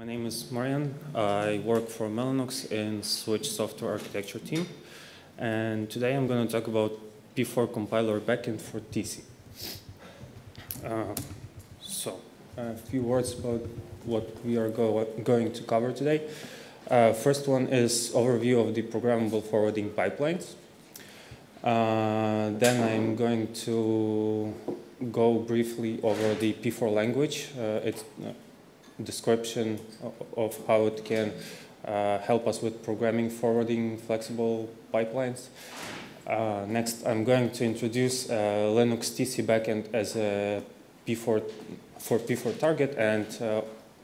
My name is Marian. I work for Mellanox in Switch software architecture team. And today I'm going to talk about P4 compiler backend for TC. A few words about what we are going to cover today. First one is overview of the programmable forwarding pipelines. Then I'm going to go briefly over the P4 language, its description of how it can help us with programming, forwarding, flexible pipelines. Next, I'm going to introduce Linux TC backend as a P4 target, and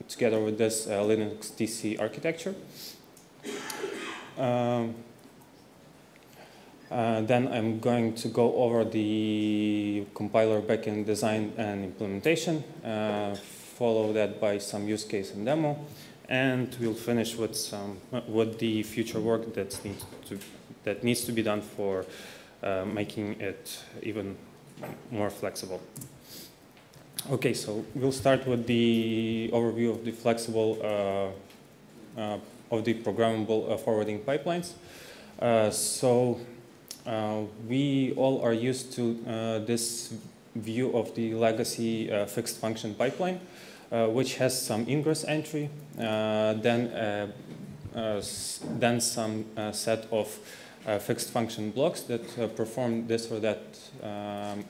together with this Linux TC architecture. Then I'm going to go over the compiler backend design and implementation, follow that by some use case and demo, and we'll finish with the future work that needs to be done for making it even more flexible. Okay, so we'll start with the overview of the flexible, of the programmable forwarding pipelines. We all are used to this view of the legacy fixed function pipeline, which has some ingress entry, then some set of fixed function blocks that perform this or that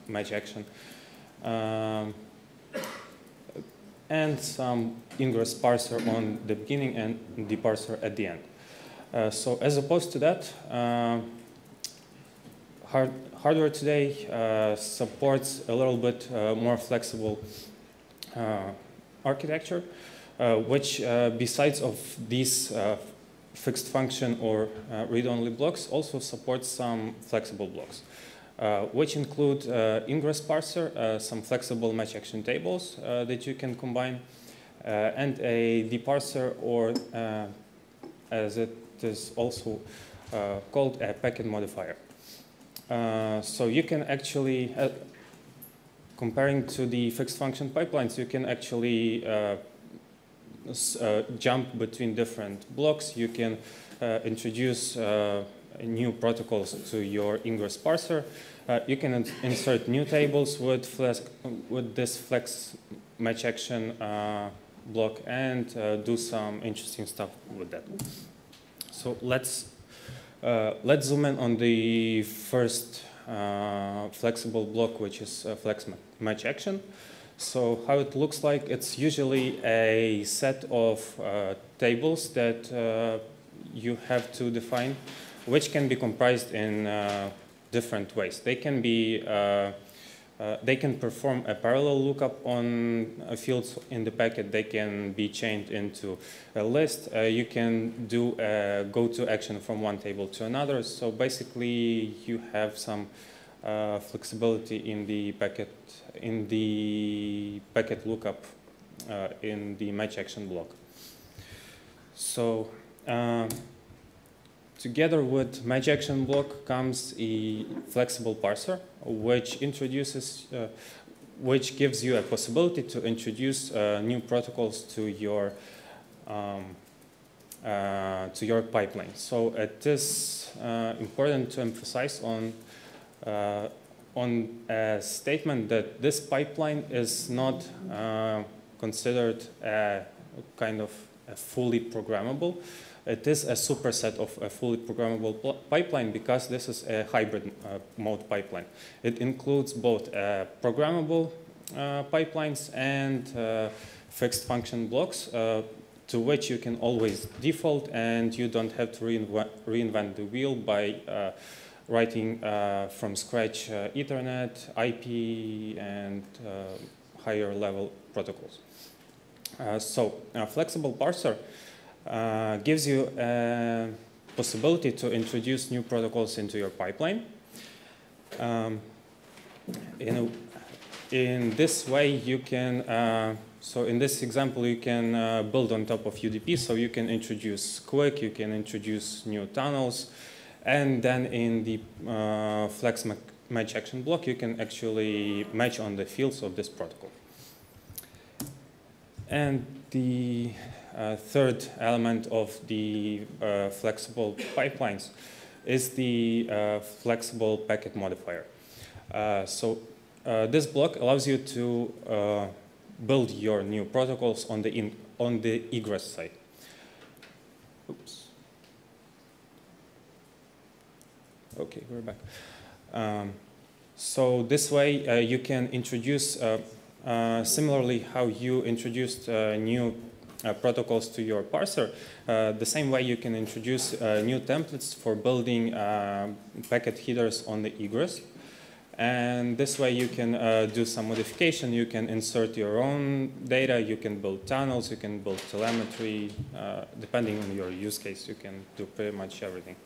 match action. And some ingress parser on the beginning and the parser at the end. So as opposed to that, hardware today supports a little bit more flexible architecture, which besides of these fixed function or read-only blocks also supports some flexible blocks, which include ingress parser, some flexible match action tables that you can combine, and a deparser, or as it is also called, a packet modifier. So you can actually, comparing to the fixed function pipelines, you can actually jump between different blocks. You can introduce new protocols to your ingress parser. You can insert new tables with this flex match action block, and do some interesting stuff with that. So let's zoom in on the first flexible block, which is flex match action. So how it looks like, it's usually a set of tables that you have to define, which can be comprised in different ways. They can be, they can perform a parallel lookup on fields in the packet. They can be chained into a list. You can do a go-to action from one table to another. So basically, you have some flexibility in the packet lookup in the match action block. So. Together with match action block comes a flexible parser, which introduces, which gives you a possibility to introduce new protocols to your pipeline. So it is important to emphasize on a statement that this pipeline is not considered a kind of a fully programmable. It is a superset of a fully programmable pipeline because this is a hybrid mode pipeline. It includes both programmable pipelines and fixed function blocks to which you can always default, and you don't have to reinvent the wheel by writing from scratch Ethernet, IP, and higher level protocols. Flexible parser gives you a possibility to introduce new protocols into your pipeline. In this way, you can, so in this example, you can build on top of UDP, so you can introduce QUIC, you can introduce new tunnels, and then in the flex match action block, you can actually match on the fields of this protocol. And the third element of the flexible pipelines is the flexible packet modifier. So this block allows you to build your new protocols on the egress side. Oops. Okay, we're back. So this way you can introduce, similarly how you introduced new protocols to your parser, the same way you can introduce new templates for building packet headers on the egress. And this way you can do some modification, you can insert your own data, you can build tunnels, you can build telemetry. Depending on your use case, you can do pretty much everything.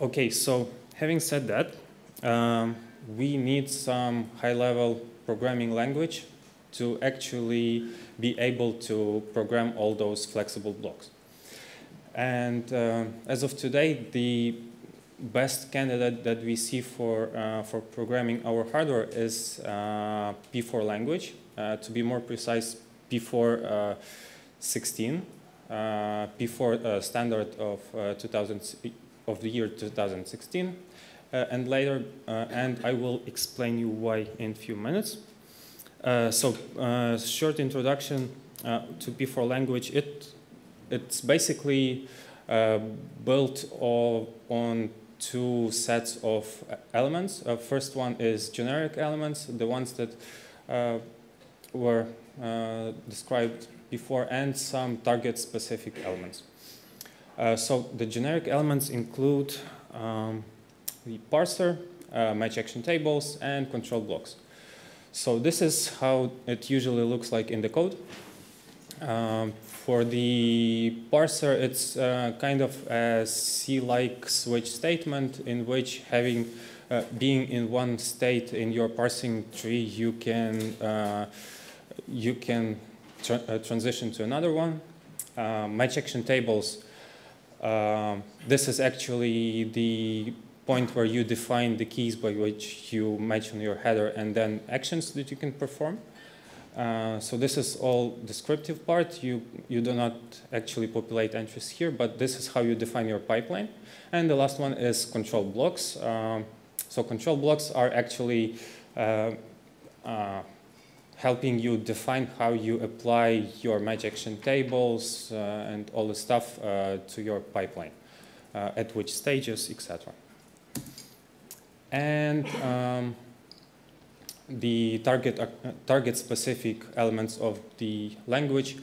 Okay, so having said that, we need some high-level programming language to actually be able to program all those flexible blocks. And as of today, the best candidate that we see for programming our hardware is P4 language. To be more precise, P4 16, P4 standard of 2016 and later, and I will explain you why in a few minutes. So short introduction to P4 language. It's basically built on two sets of elements. First one is generic elements, the ones that were described before, and some target-specific elements. So the generic elements include the parser, match action tables, and control blocks. So this is how it usually looks like in the code. For the parser, it's kind of a C-like switch statement in which having being in one state in your parsing tree, you can transition to another one. Match action tables. This is actually the point where you define the keys by which you match on your header and then actions that you can perform. So this is all descriptive part. You do not actually populate entries here, but this is how you define your pipeline. And the last one is control blocks. So control blocks are actually helping you define how you apply your match action tables and all the stuff to your pipeline, at which stages, etc. And the target-specific elements of the language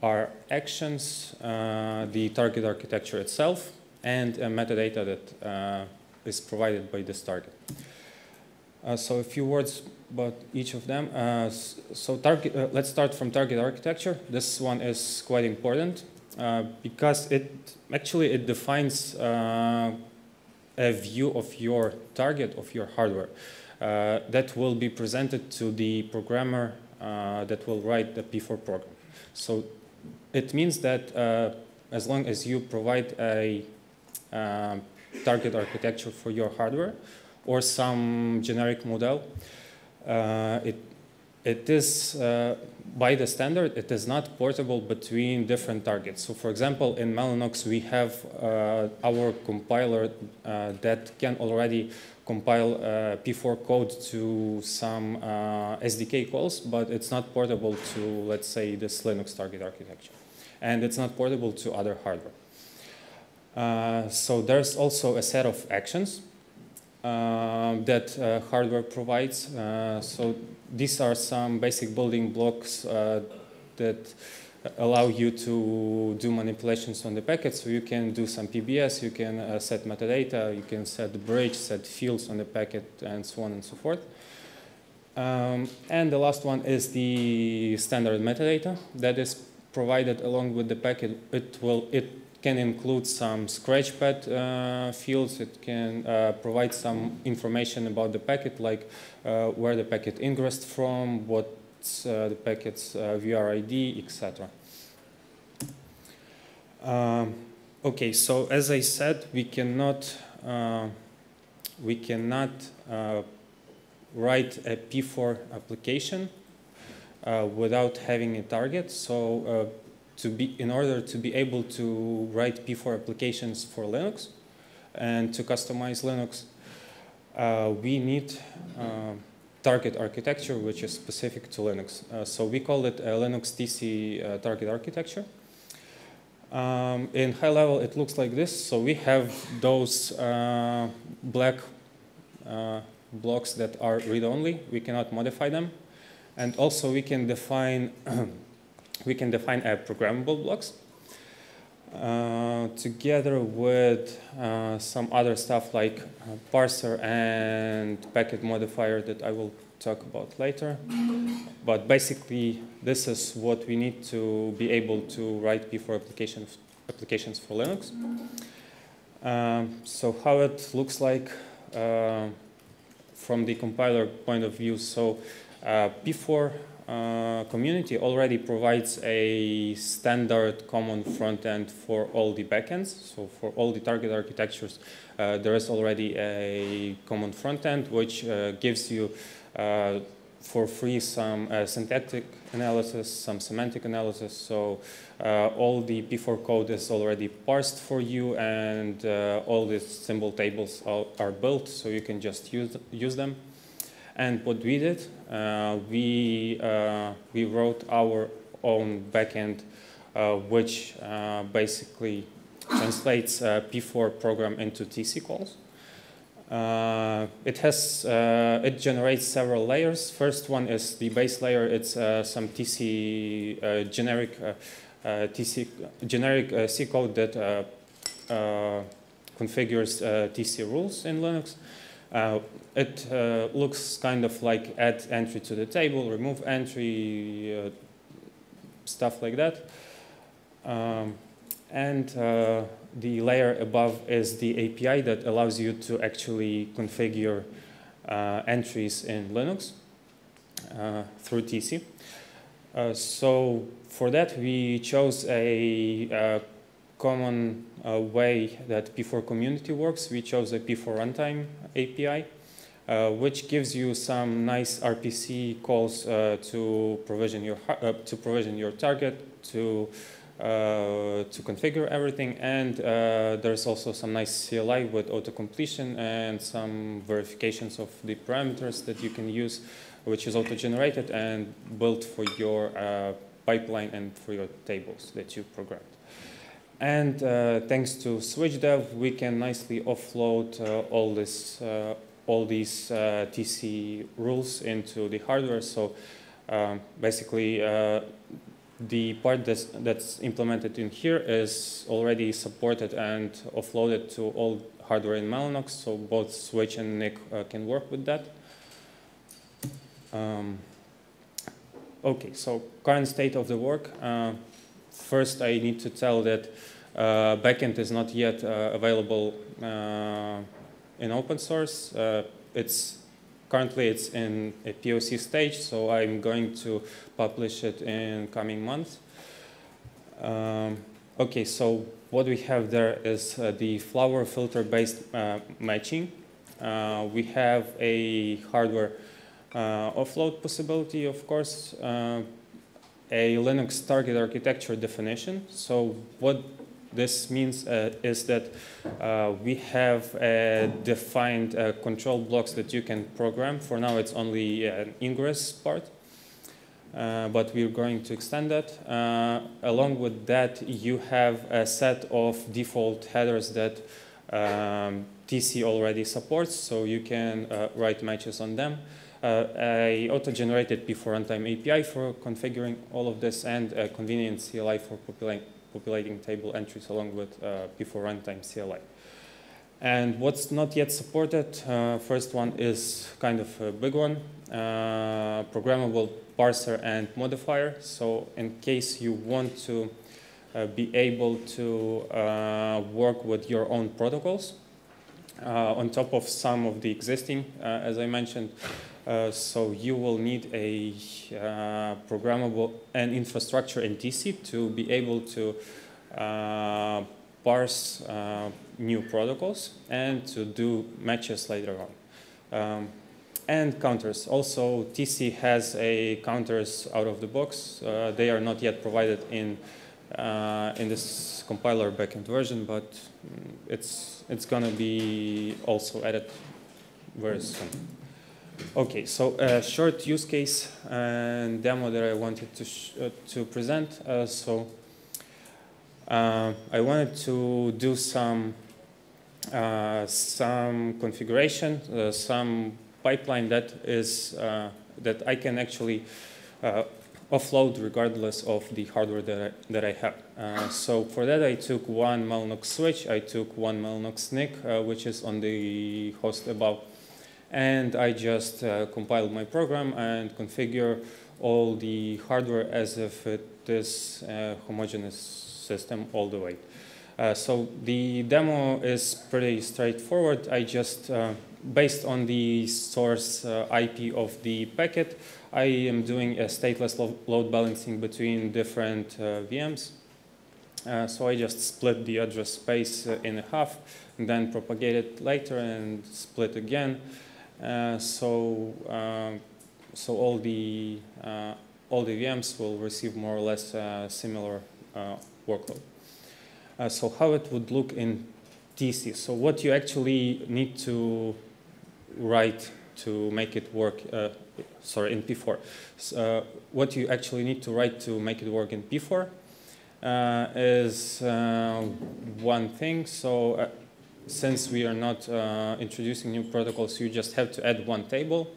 are actions, the target architecture itself, and metadata that is provided by this target. So a few words about each of them. So target, let's start from target architecture. This one is quite important because it defines a view of your target, of your hardware, that will be presented to the programmer that will write the P4 program. So it means that as long as you provide a target architecture for your hardware, or some generic model, it is, by the standard, it is not portable between different targets. So for example, in Mellanox, we have our compiler that can already compile P4 code to some SDK calls, but it's not portable to, let's say, this Linux target architecture. And it's not portable to other hardware. So there's also a set of actions that hardware provides. So these are some basic building blocks that allow you to do manipulations on the packet. So you can do some PBS, you can set metadata, you can set the bridge, set fields on the packet, and so on and so forth. And the last one is the standard metadata that is provided along with the packet. It can include some scratchpad fields. It can provide some information about the packet, like where the packet ingressed from, what's the packet's VR ID, etc. Okay, so as I said, we cannot write a P4 application without having a target. So in order to be able to write P4 applications for Linux and to customize Linux, we need target architecture which is specific to Linux. So we call it a Linux TC target architecture. In high level, it looks like this. So we have those black blocks that are read-only. We cannot modify them, and also we can define a programmable blocks together with some other stuff like parser and packet modifier that I will talk about later. But basically, this is what we need to be able to write P4 applications for Linux. So how it looks like from the compiler point of view. So P4 community already provides a standard common front end for all the backends. So for all the target architectures, there is already a common front end which gives you for free some syntactic analysis, some semantic analysis. So all the P4 code is already parsed for you, and all the symbol tables are built, so you can just use them. And what we did, we wrote our own backend, which basically translates P4 program into TC calls. It generates several layers. First one is the base layer. It's some TC generic C code that configures TC rules in Linux. It looks kind of like add entry to the table, remove entry, stuff like that. And the layer above is the API that allows you to actually configure entries in Linux through TC. So for that, we chose a common way that P4 community works. We chose a P4 runtime API, which gives you some nice RPC calls to provision your target, to configure everything, and there's also some nice CLI with auto-completion and some verifications of the parameters that you can use, which is auto-generated and built for your pipeline and for your tables that you programmed. And thanks to SwitchDev, we can nicely offload all these TC rules into the hardware. So basically, the part that's implemented in here is already supported and offloaded to all hardware in Mellanox, so both Switch and NIC can work with that. Okay, so current state of the work. First, I need to tell that backend is not yet available in open source. Currently, it's in a POC stage, so I'm going to publish it in coming months. Okay, so what we have there is the flower filter-based matching. We have a hardware offload possibility, of course, a Linux target architecture definition. So what this means is that we have defined control blocks that you can program. For now, it's only an ingress part, but we're going to extend that. Along with that, you have a set of default headers that TC already supports, so you can write matches on them. A auto-generated P4 runtime API for configuring all of this, and a convenient CLI for populating table entries along with P4 runtime CLI. And what's not yet supported, first one is kind of a big one, programmable parser and modifier. So in case you want to be able to work with your own protocols on top of some of the existing, as I mentioned, so you will need a programmable and infrastructure in TC to be able to parse new protocols and to do matches later on. and counters. Also, TC has a counters out of the box. They are not yet provided in this compiler backend version, but it's gonna be also added very soon. Okay, so a short use case and demo that I wanted to present. I wanted to do some configuration, some pipeline that is that I can actually offload regardless of the hardware that I have. So for that, I took one Mellanox switch, I took one Mellanox NIC, which is on the host above, and I just compiled my program and configure all the hardware as if it is a homogeneous system all the way. So the demo is pretty straightforward. I just, based on the source IP of the packet, I am doing a stateless load balancing between different VMs. So I just split the address space in half, and then propagate it later and split again. So all the VMs will receive more or less similar workload. So how it would look in TC. So what you actually need to write to make it work, sorry, in P4. What you actually need to write to make it work in P4 is one thing. So since we are not introducing new protocols, you just have to add one table.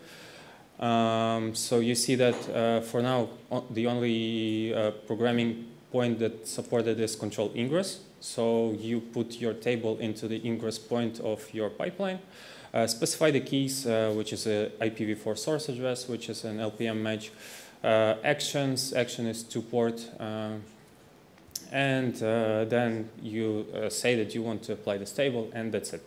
So you see that for now, the only programming point that supported is control ingress. So you put your table into the ingress point of your pipeline, specify the keys, which is an IPv4 source address, which is an LPM match, actions, action is 2-port, and then you say that you want to apply this table, and that's it.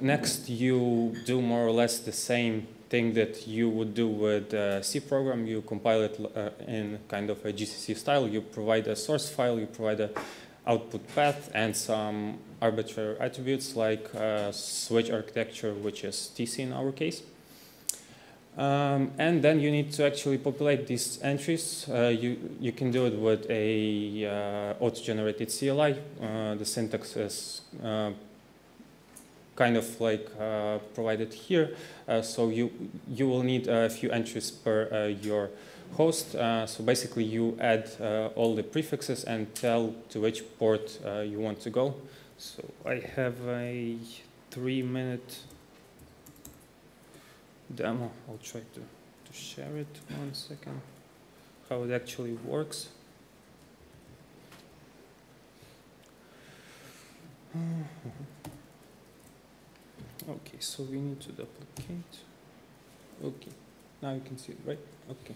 Next, you do more or less the same thing that you would do with C program. You compile it in kind of a GCC style. You provide a source file, you provide an output path, and some arbitrary attributes like switch architecture, which is TC in our case. And then you need to actually populate these entries. You can do it with a auto-generated CLI. The syntax is kind of like provided here, so you will need a few entries per your host. So basically, you add all the prefixes and tell to which port you want to go. So I have a 3-minute demo. I'll try to share it. 1 second. How it actually works. Okay, so we need to duplicate. Okay, now you can see it, right? Okay.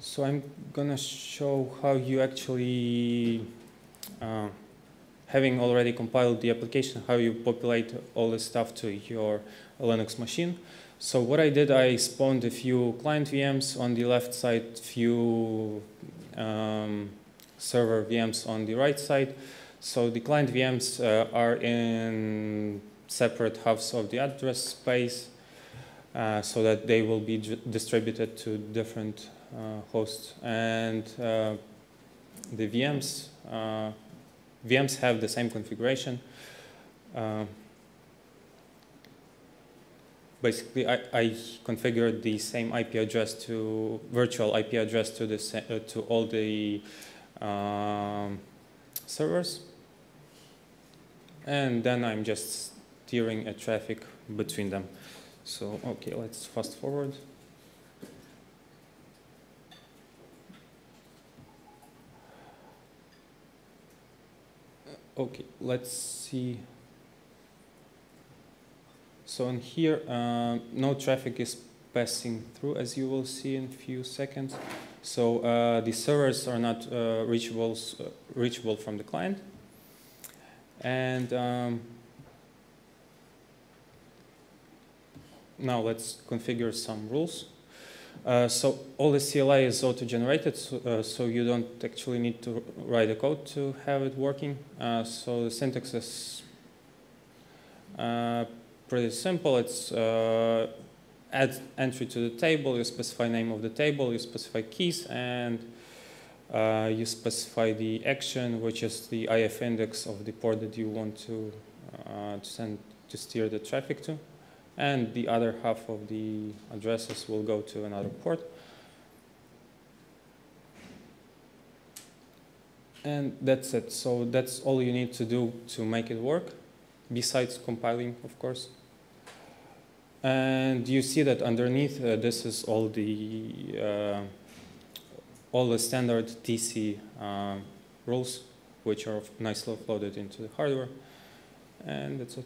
So I'm gonna show how you actually, having already compiled the application, how you populate all this stuff to your Linux machine. So what I did, I spawned a few client VMs on the left side, few server VMs on the right side. So the client VMs are in separate halves of the address space so that they will be distributed to different hosts. And the VMs have the same configuration. Basically, I configured the same IP address to virtual IP address to the to all the servers, and then I'm just steering a traffic between them. So okay, let's fast forward. Okay, let's see. So in here, no traffic is passing through, as you will see in a few seconds. So the servers are not reachable from the client. And now let's configure some rules. So all the CLI is auto-generated, so you don't actually need to write a code to have it working. So the syntax is pretty simple. It's add entry to the table, you specify name of the table, you specify keys, and you specify the action, which is the IF index of the port that you want to steer the traffic to. And the other half of the addresses will go to another port. And that's it. So that's all you need to do to make it work, besides compiling, of course. And you see that underneath, this is all the standard TC rules, which are nicely uploaded into the hardware. And that's it.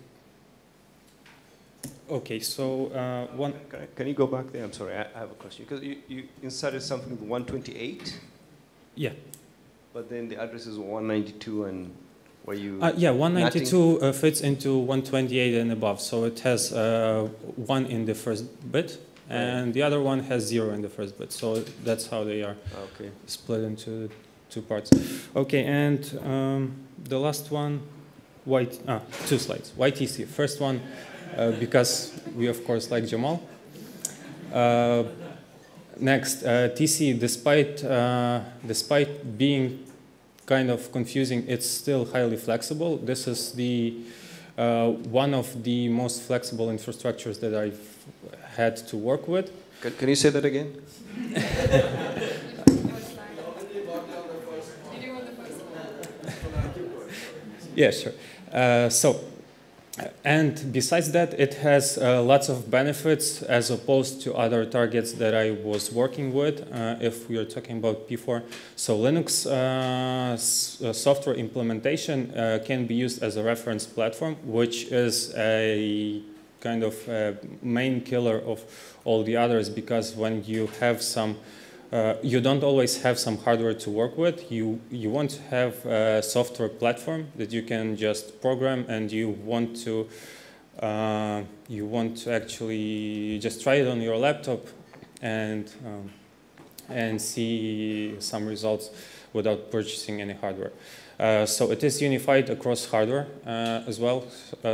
Okay, so one. Can you go back there? I'm sorry, I have a question. Because you inserted something with 128. Yeah. But then the address is 192, and where you. Yeah, 192 fits into 128 and above. So it has 1 in the first bit, and the other one has 0 in the first bit. So that's how they are split into two parts. Okay, and the last one, two slides. YTC. First one. Because we, of course, like Jamal. Next, TC, despite being kind of confusing, it's still highly flexible. This is the one of the most flexible infrastructures that I've had to work with. Can you say that again? Yeah, sure. And besides that, it has lots of benefits as opposed to other targets that I was working with, if we are talking about P4. So Linux software implementation can be used as a reference platform, which is a kind of main killer of all the others, because when you have some, you don't always have some hardware to work with. You want to have a software platform that you can just program, and you want to actually just try it on your laptop and see some results without purchasing any hardware. So it is unified across hardware as well.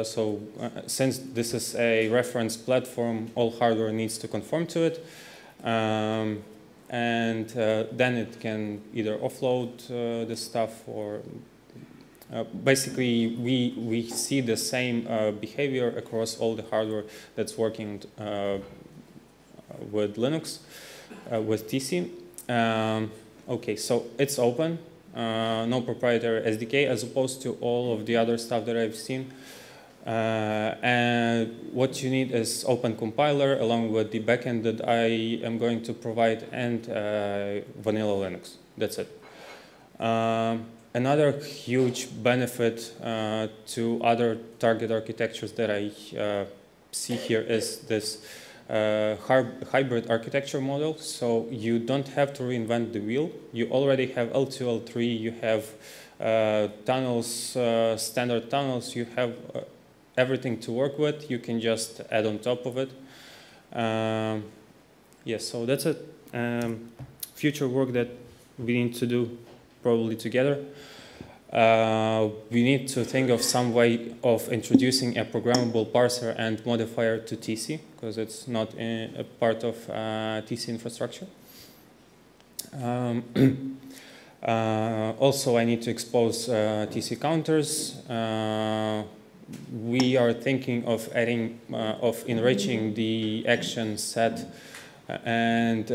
So since this is a reference platform, all hardware needs to conform to it. And then it can either offload the stuff, or basically we see the same behavior across all the hardware that's working with Linux, with TC. Okay, so it's open, no proprietary SDK as opposed to all of the other stuff that I've seen. And what you need is open compiler along with the backend that I am going to provide, and vanilla Linux. That's it. Another huge benefit to other target architectures that I see here is this hybrid architecture model. So you don't have to reinvent the wheel. You already have L2, L3. You have tunnels, standard tunnels. You have everything to work with. You can just add on top of it. Yes, so that's it. Future work that we need to do probably together. We need to think of some way of introducing a programmable parser and modifier to TC, because it's not a part of TC infrastructure. Also, I need to expose TC counters. We are thinking of adding, of enriching the action set and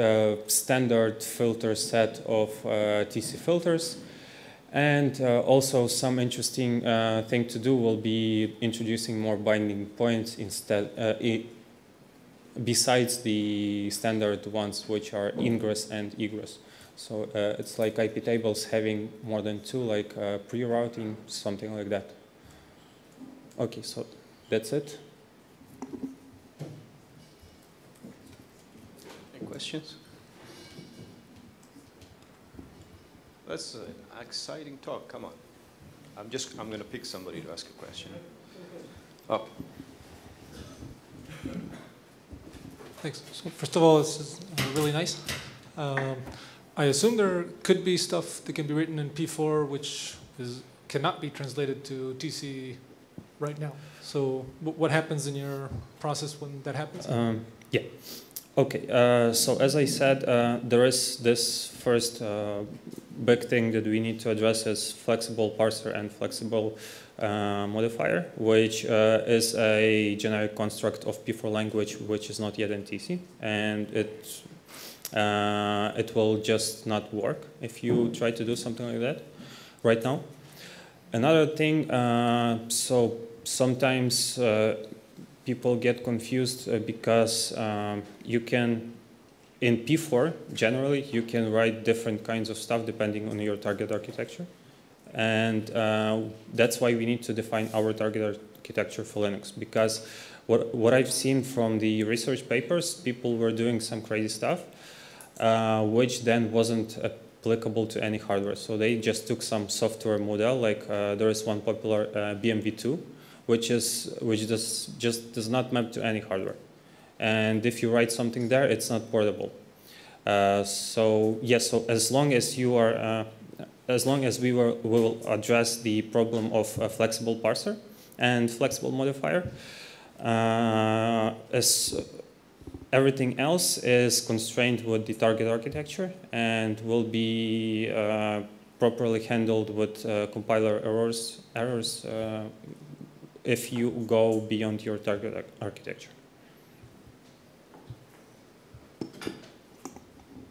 standard filter set of TC filters. And also some interesting thing to do will be introducing more binding points instead, besides the standard ones, which are ingress and egress. So it's like IP tables having more than two, like pre-routing, something like that. Okay, so that's it. Any questions? That's an exciting talk. Come on, I'm going to pick somebody to ask a question. Oh. Thanks. So first of all, this is really nice. I assume there could be stuff that can be written in P4 which cannot be translated to TC right now. So what happens in your process when that happens? Yeah. Okay. So as I said, there is this first big thing that we need to address is flexible parser and flexible modifier, which is a generic construct of P4 language, which is not yet in TC, and it will just not work if you try to do something like that right now. Another thing, so sometimes people get confused because you can, in P4 generally, you can write different kinds of stuff depending on your target architecture. And that's why we need to define our target architecture for Linux, because what I've seen from the research papers, people were doing some crazy stuff, which then wasn't applicable to any hardware. So they just took some software model, like there is one popular BMV2, which just does not map to any hardware. And if you write something there, it's not portable. So yes, so as long as you are as long as we will address the problem of a flexible parser and flexible modifier, as everything else is constrained with the target architecture and will be properly handled with compiler errors if you go beyond your target architecture.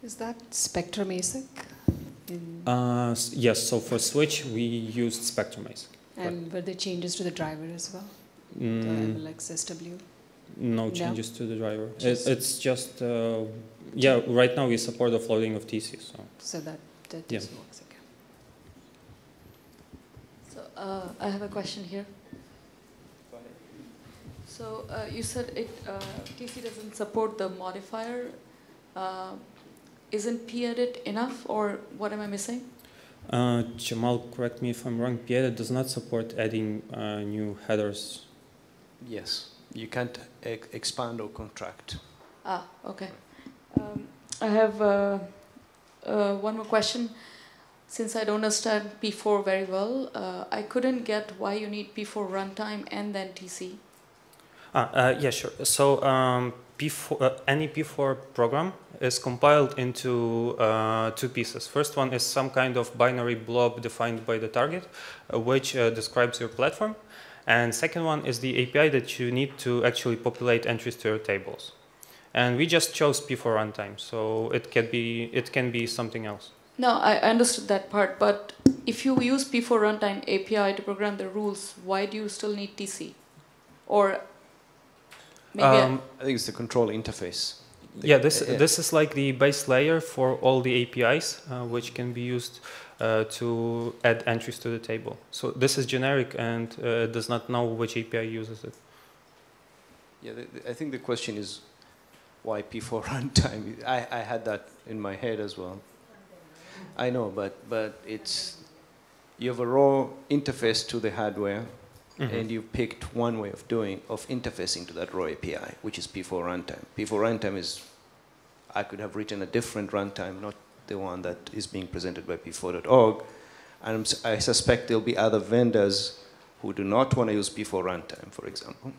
Is that Spectrum ASIC? Yes, so for Switch, we used Spectrum ASIC. And right. Were there changes to the driver as well? Like SSW? No changes to the driver. It's just, yeah, right now we support offloading of TC. So that just works again. So I have a question here. Go ahead. So you said TC doesn't support the modifier. Isn't P edit enough, or what am I missing? Jamal, correct me if I'm wrong. P edit does not support adding new headers. Yes, you can't expand or contract. Ah, okay. I have one more question. Since I don't understand P4 very well, I couldn't get why you need P4 runtime and then TC. Yeah, sure. So. Any P4 program is compiled into two pieces. First one is some kind of binary blob defined by the target, which describes your platform. And second one is the API that you need to actually populate entries to your tables. And we just chose P4 runtime, so it can be something else. No, I understood that part, but if you use P4 runtime API to program the rules, why do you still need TC? Or I think it's the control interface. Yeah, this is like the base layer for all the APIs, which can be used to add entries to the table. So this is generic and does not know which API uses it. Yeah, I think the question is why P4 runtime? I had that in my head as well. I know, but it's you have a raw interface to the hardware. Mm-hmm. And you picked one way of interfacing to that raw API, which is P4 runtime. P4 runtime is, I could have written a different runtime, not the one that is being presented by P4.org. And I suspect there'll be other vendors who do not want to use P4 runtime, for example.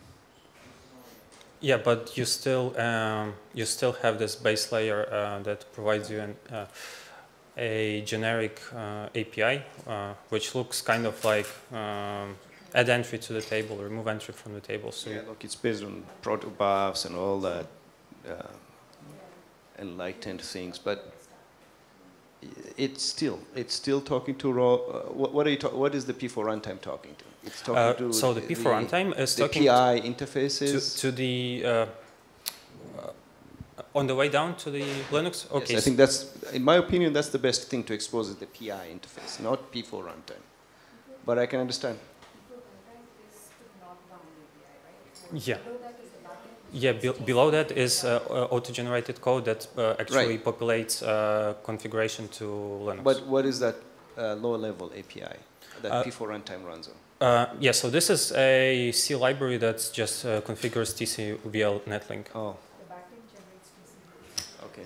Yeah, but you still have this base layer that provides you an, a generic API, which looks kind of like. Add entry to the table, remove entry from the table. So yeah, look, it's based on protobufs and all that enlightened things, but it's still talking to raw. What is the P4 runtime talking to? It's talking to so the P4 runtime is the talking PI interfaces to the on the way down to the Linux. Okay, yes, I think that's, in my opinion, that's the best thing to expose is the PI interface, not P4 runtime. But I can understand. Yeah. Yeah, below that is auto-generated code that actually right. populates configuration to Linux. But what is that low-level API that P4 runtime runs on? Yeah, so this is a C library that just configures TC via Netlink. Oh. The backend generates Okay.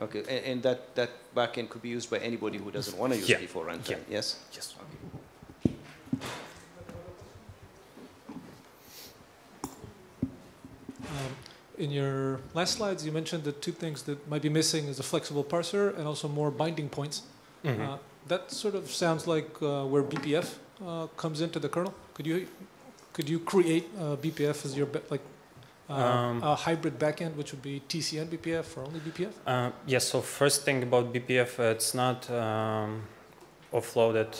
Okay, and that backend could be used by anybody who doesn't want to use P4 runtime. Yeah. Yes. Yes. Okay. In your last slides, you mentioned that two things that might be missing is a flexible parser and also more binding points. Mm-hmm. That sort of sounds like where BPF comes into the kernel. Could you create BPF as your a hybrid backend, which would be TC and BPF, or only BPF? Yes. So first thing about BPF, it's not offloaded.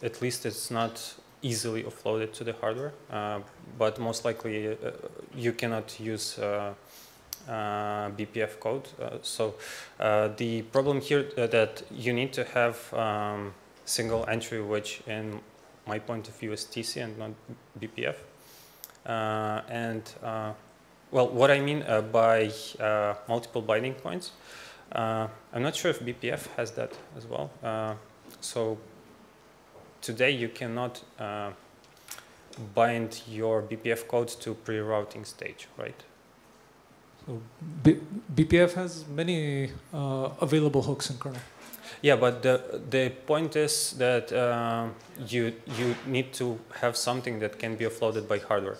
At least it's not easily offloaded to the hardware. But most likely, you cannot use BPF code. So the problem here that you need to have single entry, which in my point of view is TC and not BPF. Well, what I mean by multiple binding points, I'm not sure if BPF has that as well. So today you cannot bind your BPF code to pre-routing stage, right? So BPF has many available hooks in kernel. Yeah, but the point is that you need to have something that can be offloaded by hardware.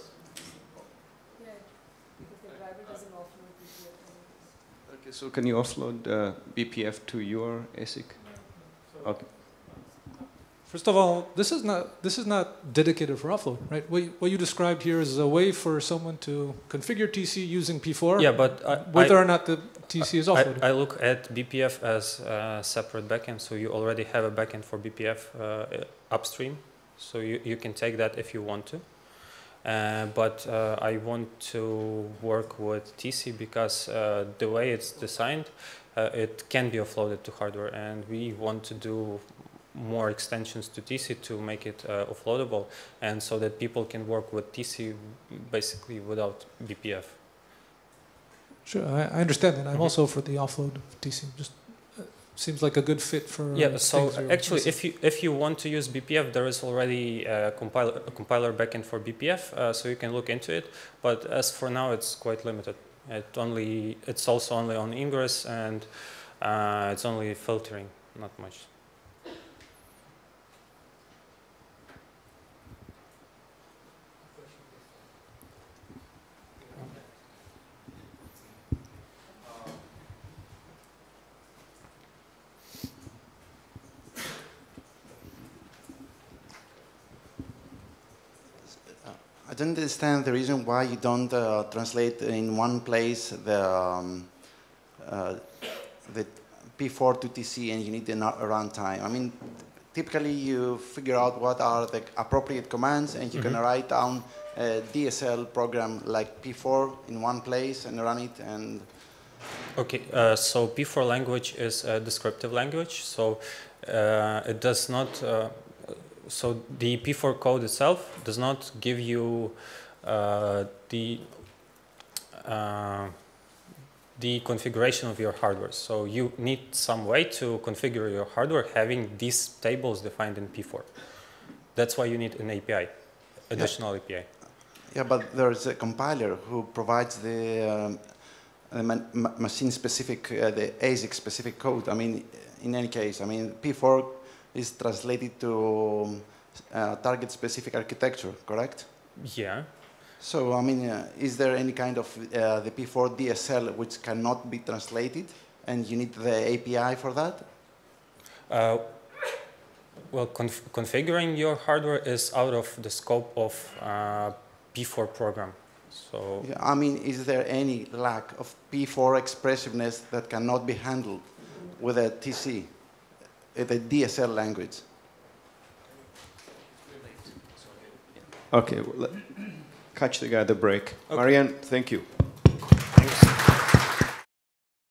So can you offload BPF to your ASIC? Okay. First of all, this is not dedicated for offload, right? What you described here is a way for someone to configure TC using P4. Yeah, but whether or not the TC is offloaded. I look at BPF as a separate backend, so you already have a backend for BPF upstream, so you can take that if you want to. But I want to work with TC because the way it's designed, it can be offloaded to hardware, and we want to do more extensions to TC to make it offloadable, and so that people can work with TC basically without BPF. Sure, I understand that. I'm also for the offload of TC. Just seems like a good fit for. Yeah. So actually, if you want to use BPF, there is already a compiler backend for BPF, so you can look into it. But as for now, it's quite limited. It's also only on ingress, and it's only filtering, not much. I don't understand the reason why you don't translate in one place the P4 to TC and you need a runtime. I mean, typically you figure out what are the appropriate commands and you can write down a DSL program like P4 in one place and run it. And okay, so P4 language is a descriptive language, so it does not. So the P4 code itself does not give you the configuration of your hardware. So you need some way to configure your hardware having these tables defined in P4. That's why you need an API, additional API. Yeah, but there is a compiler who provides the machine-specific, the ASIC-specific code. I mean, in any case, I mean, P4 is translated to target-specific architecture, correct? Yeah. So, I mean, is there any kind of the P4 DSL which cannot be translated, and you need the API for that? Well, configuring your hardware is out of the scope of P4 program. So. Yeah, I mean, is there any lack of P4 expressiveness that cannot be handled with a TC? The DSL language. Okay, we'll catch the guy at the break. Okay. Marian, thank you.